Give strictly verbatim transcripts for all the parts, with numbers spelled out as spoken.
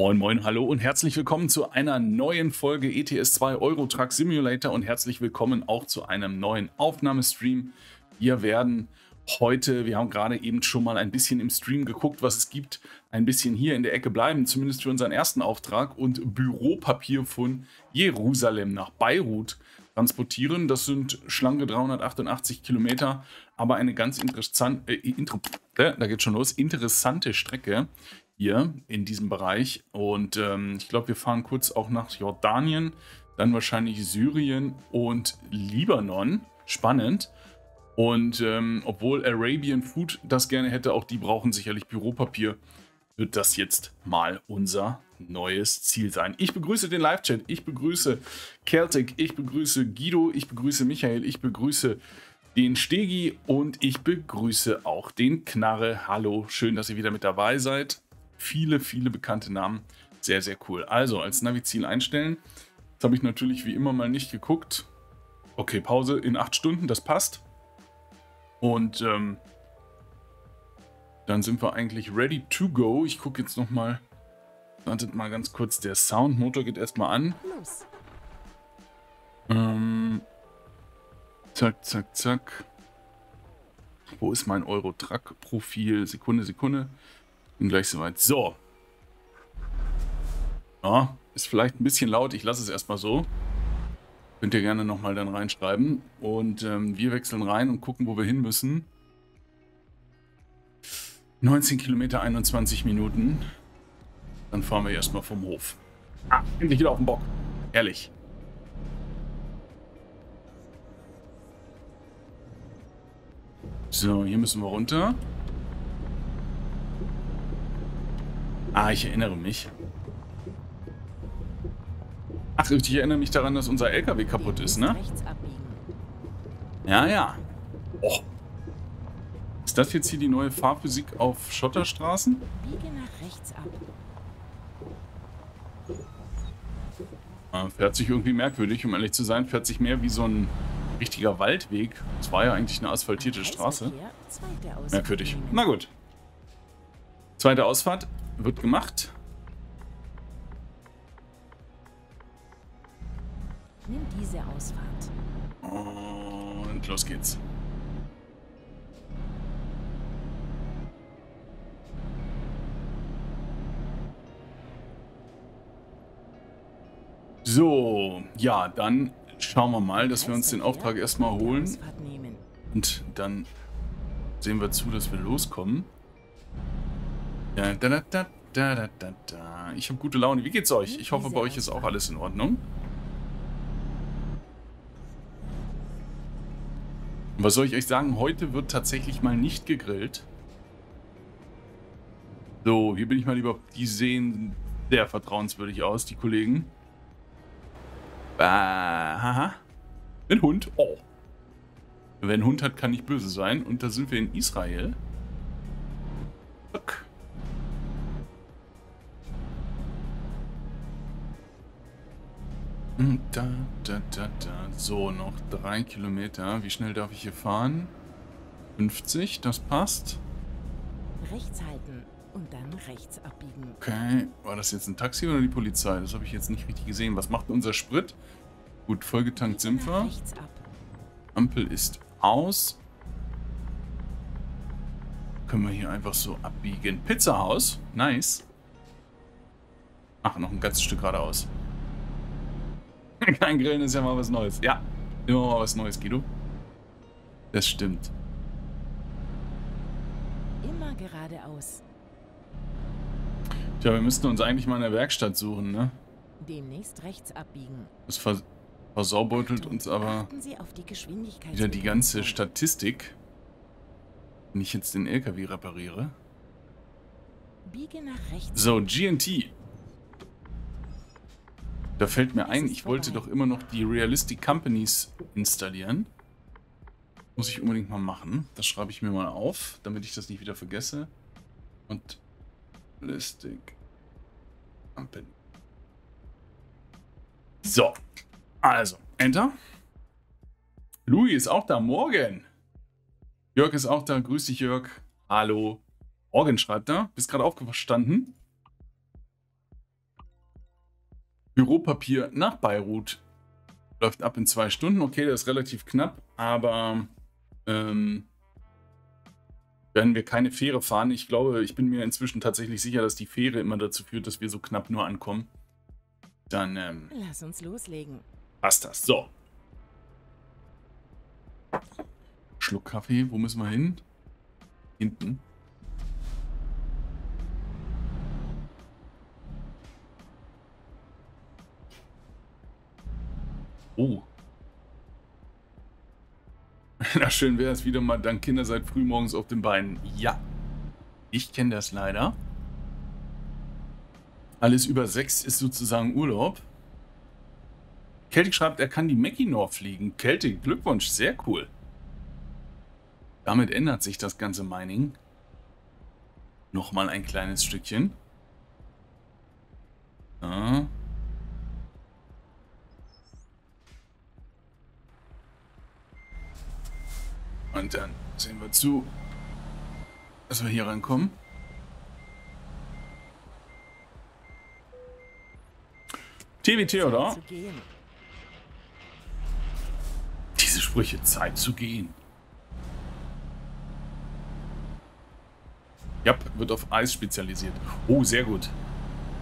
Moin moin, hallo und herzlich willkommen zu einer neuen Folge E T S zwei Euro Truck Simulator und herzlich willkommen auch zu einem neuen Aufnahmestream. Wir werden heute, wir haben gerade eben schon mal ein bisschen im Stream geguckt, was es gibt, ein bisschen hier in der Ecke bleiben, zumindest für unseren ersten Auftrag, und Büropapier von Jerusalem nach Beirut transportieren. Das sind schlanke dreihundertachtundachtzig Kilometer, aber eine ganz interessante, äh, da geht's schon los, interessante Strecke hier in diesem Bereich. Und ähm, ich glaube, wir fahren kurz auch nach Jordanien, dann wahrscheinlich Syrien und Libanon. Spannend. Und ähm, obwohl Arabian Food das gerne hätte, auch die brauchen sicherlich Büropapier, wird das jetzt mal unser neues Ziel sein. Ich begrüße den Live-Chat, ich begrüße Keltik, ich begrüße Guido, ich begrüße Michael, ich begrüße den Stegi und ich begrüße auch den Knarre. Hallo, schön, dass ihr wieder mit dabei seid. Viele, viele bekannte Namen. Sehr, sehr cool. Also, als Navi-Ziel einstellen. Das habe ich natürlich wie immer mal nicht geguckt. Okay, Pause in acht Stunden, das passt. Und ähm, dann sind wir eigentlich ready to go. Ich gucke jetzt nochmal. Wartet mal ganz kurz, der Soundmotor geht erstmal an. Ähm, zack, zack, zack. Wo ist mein Euro-Truck-Profil? Sekunde, Sekunde. Bin gleich soweit. So. Ja, ist vielleicht ein bisschen laut. Ich lasse es erstmal so. Könnt ihr gerne nochmal dann reinschreiben. Und ähm, wir wechseln rein und gucken, wo wir hin müssen. neunzehn Kilometer, einundzwanzig Minuten. Dann fahren wir erstmal vom Hof. Ah, endlich wieder auf den Bock. Ehrlich. So, hier müssen wir runter. Ah, ich erinnere mich. Ach, ich erinnere mich daran, dass unser L K W kaputt ist, ne? Ja, ja. Oh. Ist das jetzt hier die neue Fahrphysik auf Schotterstraßen? Biege nach rechts ab. Ah, fährt sich irgendwie merkwürdig, um ehrlich zu sein. Fährt sich mehr wie so ein richtiger Waldweg. Das war ja eigentlich eine asphaltierte Straße. Merkwürdig. Na gut. Zweite Ausfahrt wird gemacht. Nimm diese Ausfahrt. Und los geht's. So, ja, dann schauen wir mal, dass wir uns den Auftrag erstmal holen. Und dann sehen wir zu, dass wir loskommen. Da, da, da, da, da, da, da. Ich habe gute Laune. Wie geht's euch? Ich hoffe, bei euch ist auch alles in Ordnung. Und was soll ich euch sagen? Heute wird tatsächlich mal nicht gegrillt. So, hier bin ich mal lieber. Die sehen sehr vertrauenswürdig aus, die Kollegen. Ah, haha. Ein Hund. Oh. Wer einen Hund hat, kann nicht böse sein. Und da sind wir in Israel. Zack. Da, da, da, da. So, noch drei Kilometer. Wie schnell darf ich hier fahren? fünfzig, das passt. Rechts halten und dann rechts abbiegen. Okay, war das jetzt ein Taxi oder die Polizei? Das habe ich jetzt nicht richtig gesehen. Was macht unser Sprit? Gut, vollgetankt sind wir. Ampel ist aus. Können wir hier einfach so abbiegen. Pizzahaus, nice. Ach, noch ein ganzes Stück geradeaus. Kein Grillen ist ja mal was Neues. Ja, immer mal was Neues, Guido. Das stimmt. Immer geradeaus. Tja, wir müssten uns eigentlich mal in der Werkstatt suchen, ne? Demnächst rechts abbiegen. Das vers versaubeutelt uns aber wieder die ganze Statistik. Wenn ich jetzt den L K W repariere. Biege nach rechts. So, G N T. Da fällt mir ein, ich wollte doch immer noch die Realistic Companies installieren. Muss ich unbedingt mal machen. Das schreibe ich mir mal auf, damit ich das nicht wieder vergesse. Und Realistic Company. So, also, Enter. Louis ist auch da, Morgen. Jörg ist auch da, grüß dich Jörg. Hallo. Morgen schreibt da, bist gerade aufgestanden. Büropapier nach Beirut. Läuft ab in zwei Stunden. Okay, das ist relativ knapp, aber ähm, werden wir keine Fähre fahren. Ich glaube, ich bin mir inzwischen tatsächlich sicher, dass die Fähre immer dazu führt, dass wir so knapp nur ankommen. Dann ähm, lass uns loslegen. Passt das. So. Schluck Kaffee. Wo müssen wir hin? Hinten. Oh. Na, schön wäre es wieder mal, dank Kinder seid frühmorgens auf den Beinen. Ja. Ich kenne das leider. Alles über sechs ist sozusagen Urlaub. Keltik schreibt, er kann die Mackinac fliegen. Keltik, Glückwunsch, sehr cool. Damit ändert sich das ganze Mining. Nochmal ein kleines Stückchen. Ah. Und dann sehen wir zu, dass wir hier rankommen. T B T, oder? Diese Sprüche, Zeit zu gehen. Ja, wird auf Eis spezialisiert. Oh, sehr gut.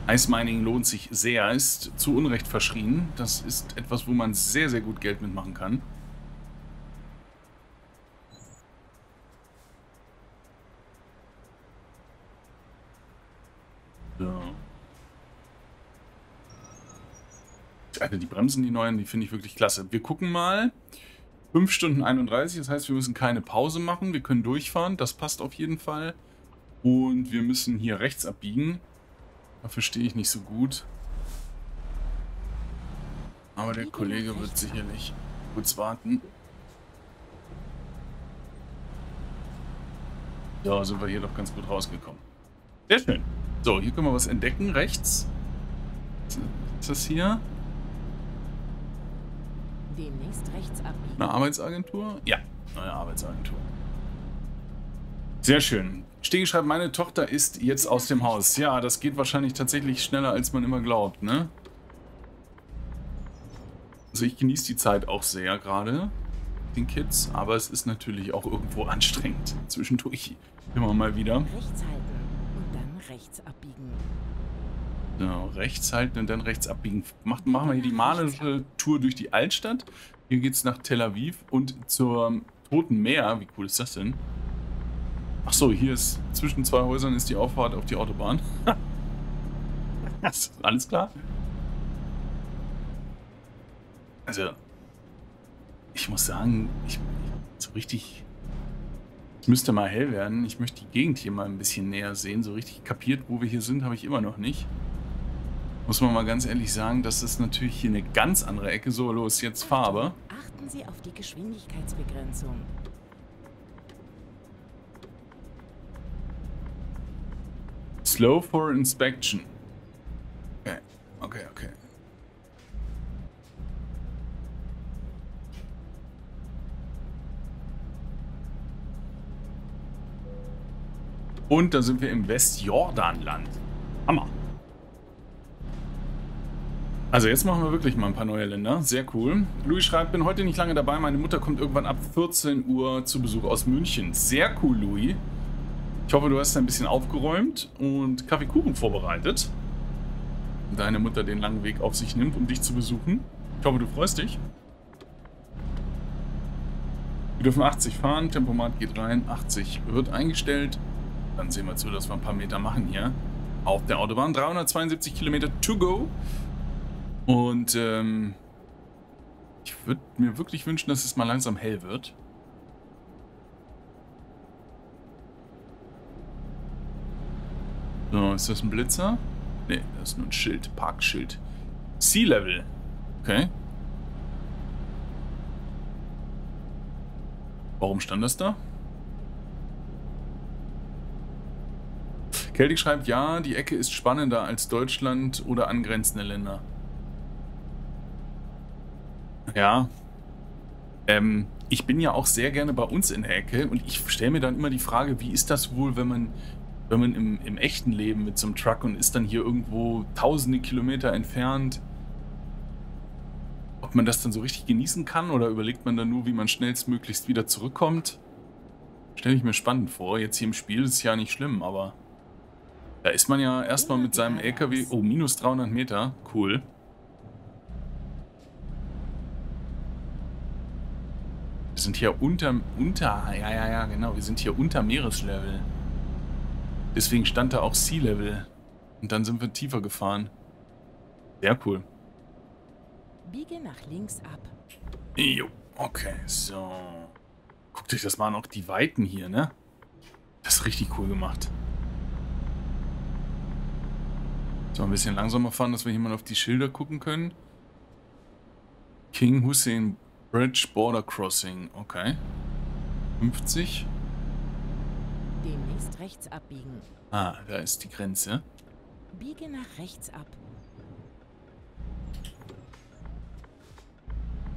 Eismining lohnt sich sehr, ist zu Unrecht verschrien. Das ist etwas, wo man sehr, sehr gut Geld mitmachen kann. Alter, die Bremsen, die neuen, die finde ich wirklich klasse. Wir gucken mal. fünf Stunden einunddreißig, das heißt, wir müssen keine Pause machen. Wir können durchfahren, das passt auf jeden Fall. Und wir müssen hier rechts abbiegen. Dafür stehe ich nicht so gut. Aber der Kollege wird sicherlich kurz warten. So, sind wir hier doch ganz gut rausgekommen. Sehr schön. So, hier können wir was entdecken. Rechts. Ist das hier? Demnächst rechts abbiegen. Eine Arbeitsagentur? Ja, neue Arbeitsagentur. Sehr schön. Stegi schreibt, meine Tochter ist jetzt aus dem Haus. Ja, das geht wahrscheinlich tatsächlich schneller, als man immer glaubt, ne? Also ich genieße die Zeit auch sehr gerade, den Kids, aber es ist natürlich auch irgendwo anstrengend. Zwischendurch immer mal wieder. Rechts halten und dann rechts abbiegen. Genau, rechts halten und dann rechts abbiegen. Macht, machen wir hier die malerische Tour durch die Altstadt. Hier geht's nach Tel Aviv und zum Toten Meer. Wie cool ist das denn? Achso, hier ist zwischen zwei Häusern ist die Auffahrt auf die Autobahn. Alles klar. Also, ich muss sagen, ich, so richtig... Es müsste mal hell werden. Ich möchte die Gegend hier mal ein bisschen näher sehen. So richtig kapiert, wo wir hier sind, habe ich immer noch nicht. Muss man mal ganz ehrlich sagen, das ist natürlich hier eine ganz andere Ecke. So, los, jetzt Farbe. Achten Sie auf die Geschwindigkeitsbegrenzung. Slow for inspection. Okay, okay, okay. Und da sind wir im Westjordanland. Hammer. Also jetzt machen wir wirklich mal ein paar neue Länder. Sehr cool. Louis schreibt, bin heute nicht lange dabei. Meine Mutter kommt irgendwann ab vierzehn Uhr zu Besuch aus München. Sehr cool, Louis. Ich hoffe, du hast ein bisschen aufgeräumt und Kaffeekuchen vorbereitet. Deine Mutter den langen Weg auf sich nimmt, um dich zu besuchen. Ich hoffe, du freust dich. Wir dürfen achtzig fahren. Tempomat geht rein. achtzig wird eingestellt. Dann sehen wir zu, dass wir ein paar Meter machen hier. Auf der Autobahn. dreihundertzweiundsiebzig Kilometer to go. Und ähm, ich würde mir wirklich wünschen, dass es mal langsam hell wird. So, ist das ein Blitzer? Ne, das ist nur ein Schild. Parkschild. Sea Level. Okay. Warum stand das da? Keltik schreibt, ja, die Ecke ist spannender als Deutschland oder angrenzende Länder. Ja. Ähm, ich bin ja auch sehr gerne bei uns in der Ecke und ich stelle mir dann immer die Frage, wie ist das wohl, wenn man, wenn man im, im echten Leben mit so einem Truck und ist dann hier irgendwo tausende Kilometer entfernt Ob man das dann so richtig genießen kann oder überlegt man dann nur, wie man schnellstmöglichst wieder zurückkommt? Stelle ich mir spannend vor. Jetzt hier im Spiel ist es ja nicht schlimm, aber da ist man ja erstmal mit seinem L K W... Oh, minus dreihundert Meter. Cool. Wir sind hier unter... unter ja, ja, ja, genau. Wir sind hier unter Meereslevel. Deswegen stand da auch Sea Level. Und dann sind wir tiefer gefahren. Sehr cool. Biege nach links ab. Jo, okay, so. Guckt euch das mal an, auch die Weiten hier, ne? Das ist richtig cool gemacht. So, ein bisschen langsamer fahren, dass wir hier mal auf die Schilder gucken können. King Hussein Bridge Border Crossing, okay. fünfzig. Demnächst rechts abbiegen. Ah, da ist die Grenze. Biege nach rechts ab.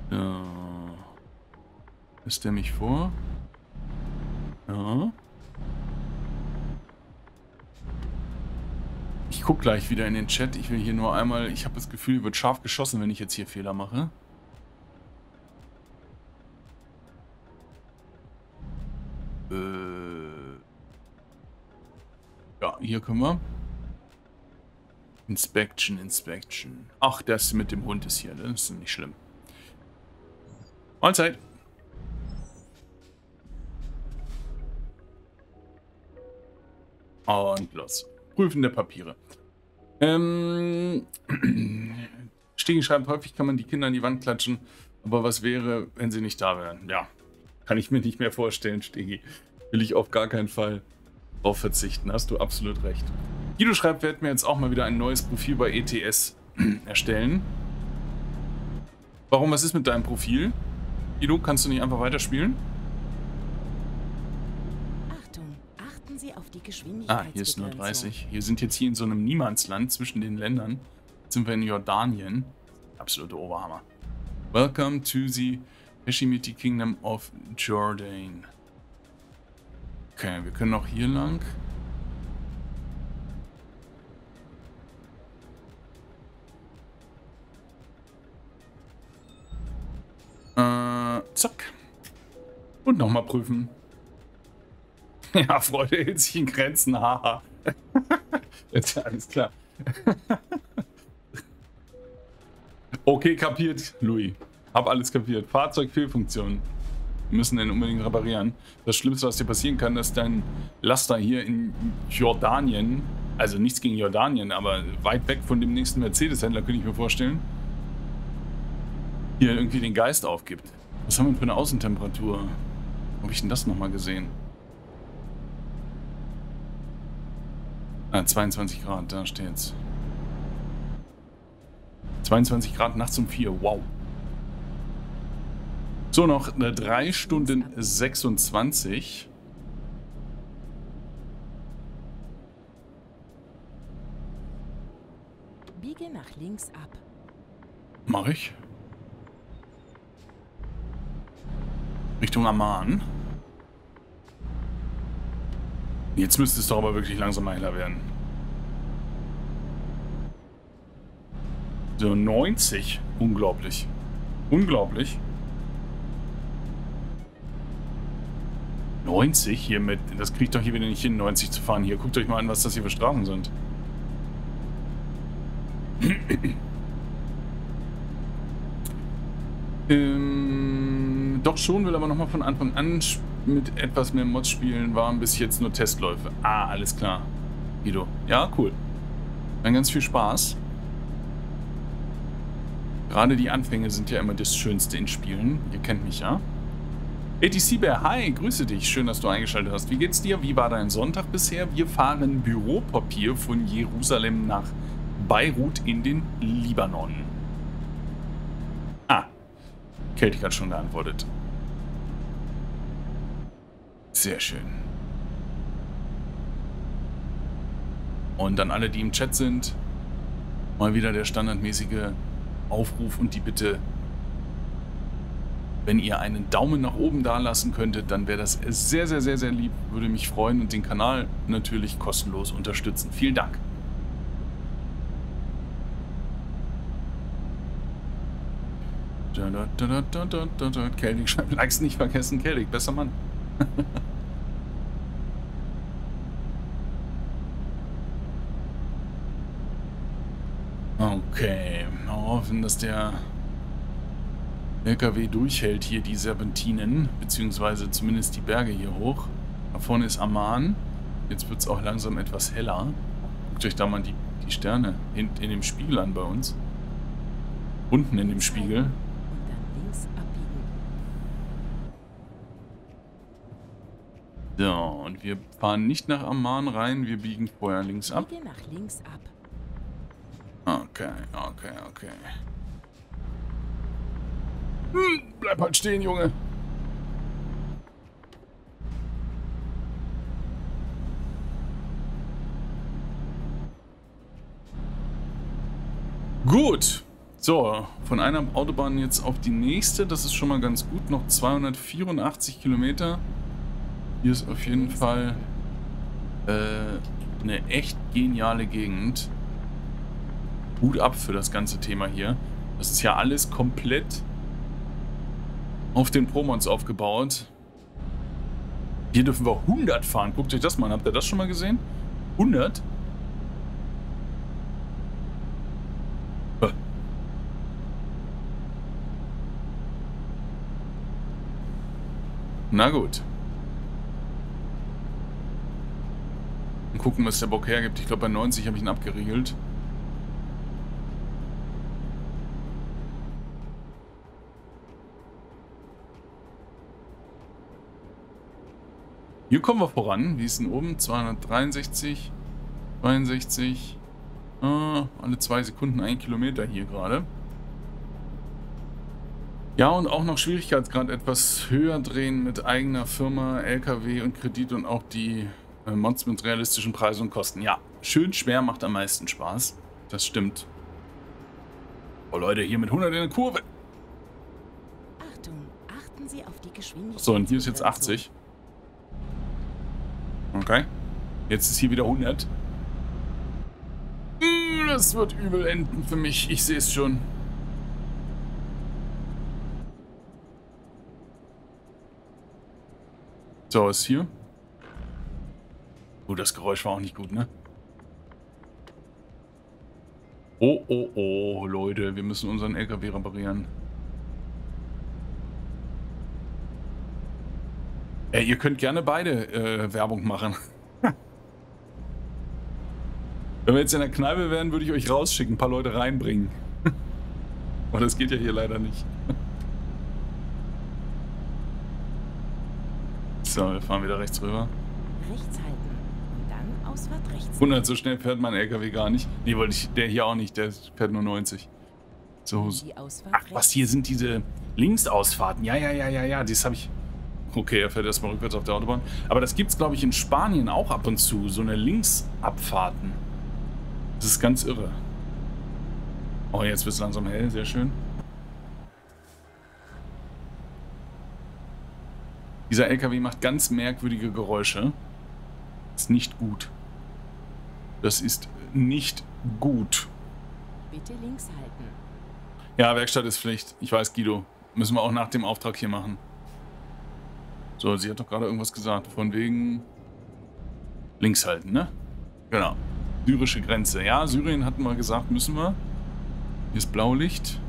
So. Lässt der mich vor? Ja. Ich guck gleich wieder in den Chat. Ich will hier nur einmal... Ich habe das Gefühl, hier wird scharf geschossen, wenn ich jetzt hier Fehler mache. Äh. Ja, hier können wir. Inspection, Inspection. Ach, das mit dem Hund ist hier. Das ist nicht schlimm. Mahlzeit. Und los. Prüfen der Papiere. Ähm. Stegi schreibt, häufig kann man die Kinder an die Wand klatschen. Aber was wäre, wenn sie nicht da wären? Ja, kann ich mir nicht mehr vorstellen, Stegi. Will ich auf gar keinen Fall drauf verzichten. Hast du absolut recht. Guido schreibt, wir werden mir jetzt auch mal wieder ein neues Profil bei E T S erstellen. Warum, was ist mit deinem Profil? Ido, kannst du nicht einfach weiterspielen? Achtung, achten Sie auf die Geschwindigkeit. Ah, hier ist nur dreißig. Wir sind jetzt hier in so einem Niemandsland zwischen den Ländern. Jetzt sind wir in Jordanien. Absolute Oberhammer. Welcome to the Hashemite Kingdom of Jordan. Okay, wir können auch hier lang. Zack. Und nochmal prüfen. Ja, Freude hält sich in Grenzen. Haha. Jetzt alles klar. Okay, kapiert, Louis. Hab alles kapiert. Fahrzeugfehlfunktion. Wir müssen den unbedingt reparieren. Das Schlimmste, was dir passieren kann, ist dein Laster hier in Jordanien. Also nichts gegen Jordanien, aber weit weg von dem nächsten Mercedes-Händler, könnte ich mir vorstellen. Hier irgendwie den Geist aufgibt. Was haben wir für eine Außentemperatur? Habe ich denn das nochmal gesehen? Ah, zweiundzwanzig Grad, da steht's. zweiundzwanzig Grad nachts um vier, wow. So, noch drei Stunden sechsundzwanzig. Biege nach links ab. Mach ich. Richtung Amman. Jetzt müsste es doch aber wirklich langsam mal heller werden. So, neunzig. Unglaublich. Unglaublich. neunzig hier mit... Das kriegt doch hier wieder nicht hin, neunzig zu fahren. Hier, guckt euch mal an, was das hier für Strafen sind. ähm... Doch schon, will aber nochmal von Anfang an mit etwas mehr Mods spielen, waren bis jetzt nur Testläufe. Ah, alles klar. Ido. Ja, cool. Dann ganz viel Spaß. Gerade die Anfänge sind ja immer das Schönste in Spielen. Ihr kennt mich, ja? TCBer, hi, grüße dich. Schön, dass du eingeschaltet hast. Wie geht's dir? Wie war dein Sonntag bisher? Wir fahren Büropapier von Jerusalem nach Beirut in den Libanon. Keltik hat schon geantwortet. Sehr schön. Und dann alle, die im Chat sind, mal wieder der standardmäßige Aufruf und die Bitte, wenn ihr einen Daumen nach oben da lassen könntet, dann wäre das sehr, sehr, sehr, sehr lieb. Würde mich freuen und den Kanal natürlich kostenlos unterstützen. Vielen Dank. Keltik schreibt, Likes nicht vergessen, Keltik, besser Mann. Okay, hoffen, dass der L K W durchhält hier die Serpentinen, beziehungsweise zumindest die Berge hier hoch. Da vorne ist Amman. Jetzt wird es auch langsam etwas heller. Guckt euch da mal die, die Sterne in, in dem Spiegel an bei uns. Unten in dem Spiegel. So, und wir fahren nicht nach Amman rein, wir biegen vorher links ab. Okay, okay, okay. Hm, bleib halt stehen, Junge. Gut. So, von einer Autobahn jetzt auf die nächste. Das ist schon mal ganz gut. Noch zweihundertvierundachtzig Kilometer. Hier ist auf jeden Fall äh, eine echt geniale Gegend. Hut ab für das ganze Thema hier. Das ist ja alles komplett auf den ProMods aufgebaut. Hier dürfen wir hundert fahren. Guckt euch das mal an. Habt ihr das schon mal gesehen? hundert? Na gut. Und gucken, was der Bock hergibt. Ich glaube, bei neunzig habe ich ihn abgeriegelt. Hier kommen wir voran. Wie ist denn oben? zweihundertdreiundsechzig, zweiundsechzig. Ah, alle zwei Sekunden ein Kilometer hier gerade. Ja, und auch noch Schwierigkeitsgrad etwas höher drehen mit eigener Firma, L K W und Kredit und auch die äh, Mods mit realistischen Preisen und Kosten. Ja, schön schwer macht am meisten Spaß. Das stimmt. Oh Leute, hier mit hundert in der Kurve. Achtung, achten Sie auf die Geschwindigkeit. So, und hier ist jetzt achtzig. Okay. Jetzt ist hier wieder hundert. Das wird übel enden für mich. Ich sehe es schon. So, ist hier. Oh, das Geräusch war auch nicht gut, ne? Oh, oh, oh, Leute. Wir müssen unseren L K W reparieren. Ey, ihr könnt gerne beide äh, Werbung machen. Wenn wir jetzt in der Kneipe wären, würde ich euch rausschicken, ein paar Leute reinbringen. Aber das geht ja hier leider nicht. So, wir fahren wieder rechts rüber. Rechts halten und dann Ausfahrt rechts. hundert, so schnell fährt mein L K W gar nicht. Nee, wollte ich, der hier auch nicht, der fährt nur neunzig. So, ach, was hier sind diese Linksausfahrten? Ja, ja, ja, ja, ja, das habe ich... Okay, er fährt erstmal rückwärts auf der Autobahn. Aber das gibt es, glaube ich, in Spanien auch ab und zu. So eine Linksabfahrten. Das ist ganz irre. Oh, jetzt wird es langsam hell. Sehr schön. Dieser L K W macht ganz merkwürdige Geräusche. Ist nicht gut. Das ist nicht gut. Bitte links halten. Ja, Werkstatt ist Pflicht. Ich weiß, Guido. Müssen wir auch nach dem Auftrag hier machen. So, sie hat doch gerade irgendwas gesagt. Von wegen links halten, ne? Genau. Syrische Grenze. Ja, Syrien hatten wir gesagt, müssen wir. Hier ist Blaulicht.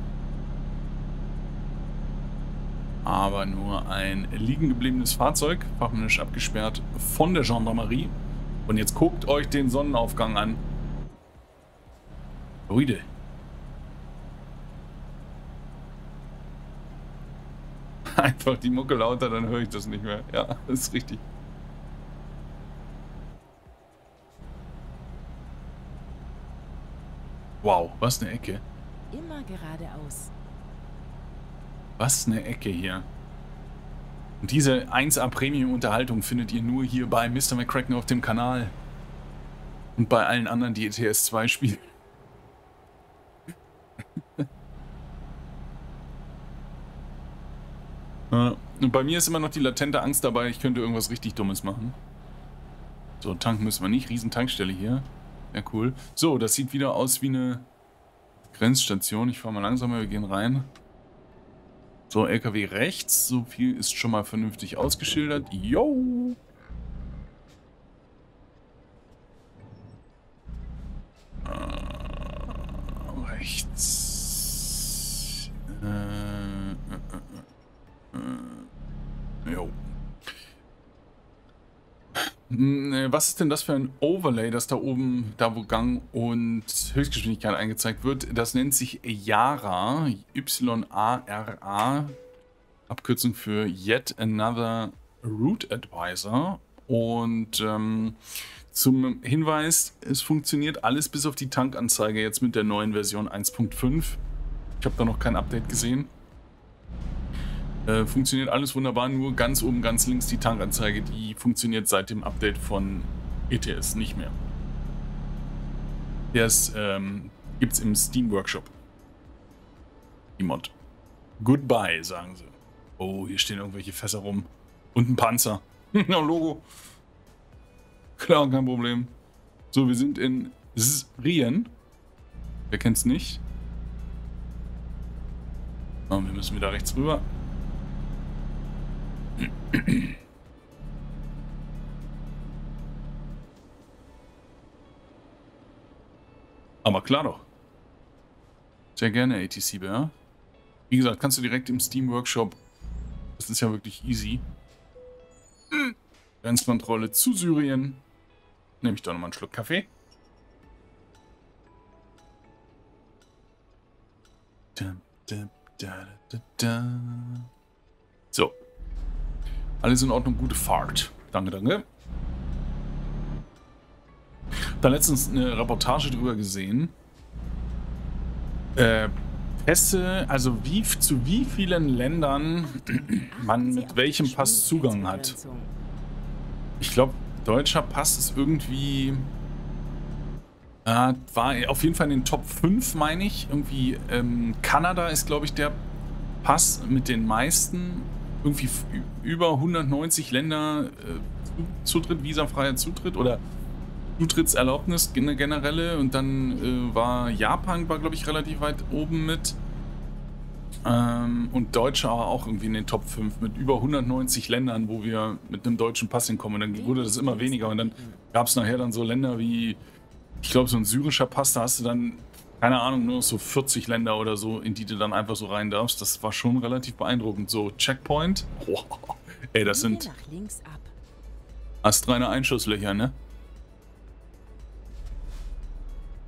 Aber nur ein liegen gebliebenes Fahrzeug. Fachmännisch abgesperrt von der Gendarmerie. Und jetzt guckt euch den Sonnenaufgang an. Leute. Einfach die Mucke lauter, dann höre ich das nicht mehr. Ja, das ist richtig. Wow, was eine Ecke. Immer geradeaus. Was eine Ecke hier. Und diese eins A Premium Unterhaltung findet ihr nur hier bei Mister McCracken auf dem Kanal. Und bei allen anderen, die E T S zwei spielen. Und bei mir ist immer noch die latente Angst dabei, ich könnte irgendwas richtig Dummes machen. So, tanken müssen wir nicht. Riesen Tankstelle hier. Ja, cool. So, das sieht wieder aus wie eine Grenzstation. Ich fahre mal langsamer, wir gehen rein. So, L K W rechts. So viel ist schon mal vernünftig ausgeschildert. Yo! Uh, rechts. Äh, äh, äh, äh. Jo. Was ist denn das für ein Overlay, das da oben, da wo Gang und Höchstgeschwindigkeit angezeigt wird? Das nennt sich YARA, Y A R A, Abkürzung für Yet Another Route Advisor. Und ähm, zum Hinweis, es funktioniert alles bis auf die Tankanzeige jetzt mit der neuen Version eins Punkt fünf. Ich habe da noch kein Update gesehen. Funktioniert alles wunderbar, nur ganz oben, ganz links die Tankanzeige, die funktioniert seit dem Update von E T S nicht mehr. Das ähm, gibt es im Steam Workshop. Die Mod. Goodbye, sagen sie. Oh, hier stehen irgendwelche Fässer rum. Und ein Panzer. No Logo. Klar, kein Problem. So, wir sind in Syrien. Wer kennt's nicht? Oh, wir müssen wieder rechts rüber. Aber klar doch. Sehr gerne, TCBer. Wie gesagt, kannst du direkt im Steam Workshop. Das ist ja wirklich easy. Grenzkontrolle zu Syrien. Nehme ich doch nochmal einen Schluck Kaffee. So. Alles in Ordnung, gute Fahrt. Danke, danke. Da letztens eine Reportage drüber gesehen. Äh, Pässe, also wie, zu wie vielen Ländern man mit welchem Pass Zugang hat. Ich glaube, deutscher Pass ist irgendwie... Äh, war auf jeden Fall in den Top fünf, meine ich. Irgendwie ähm, Kanada ist, glaube ich, der Pass mit den meisten... Irgendwie über hundertneunzig Länder äh, Zutritt, visafreier Zutritt oder Zutrittserlaubnis, eine generelle. Und dann äh, war Japan, war glaube ich relativ weit oben mit. Ähm, und Deutsche aber auch irgendwie in den Top fünf mit über hundertneunzig Ländern, wo wir mit einem deutschen Pass hinkommen. Und dann wurde das immer weniger. Und dann gab es nachher dann so Länder wie, ich glaube so ein syrischer Pass, da hast du dann, keine Ahnung, nur so vierzig Länder oder so, in die du dann einfach so rein darfst. Das war schon relativ beeindruckend. So, Checkpoint. Oh, ey, das sind astreine Einschusslöcher, ne?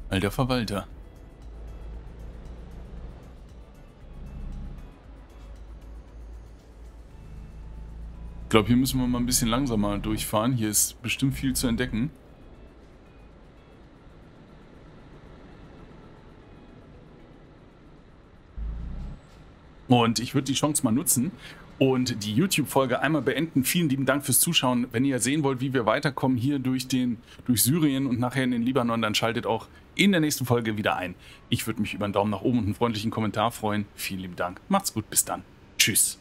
Alter Verwalter. Ich glaube, hier müssen wir mal ein bisschen langsamer durchfahren. Hier ist bestimmt viel zu entdecken. Und ich würde die Chance mal nutzen und die YouTube-Folge einmal beenden. Vielen lieben Dank fürs Zuschauen. Wenn ihr sehen wollt, wie wir weiterkommen hier durch, den, durch Syrien und nachher in den Libanon, dann schaltet auch in der nächsten Folge wieder ein. Ich würde mich über einen Daumen nach oben und einen freundlichen Kommentar freuen. Vielen lieben Dank. Macht's gut. Bis dann. Tschüss.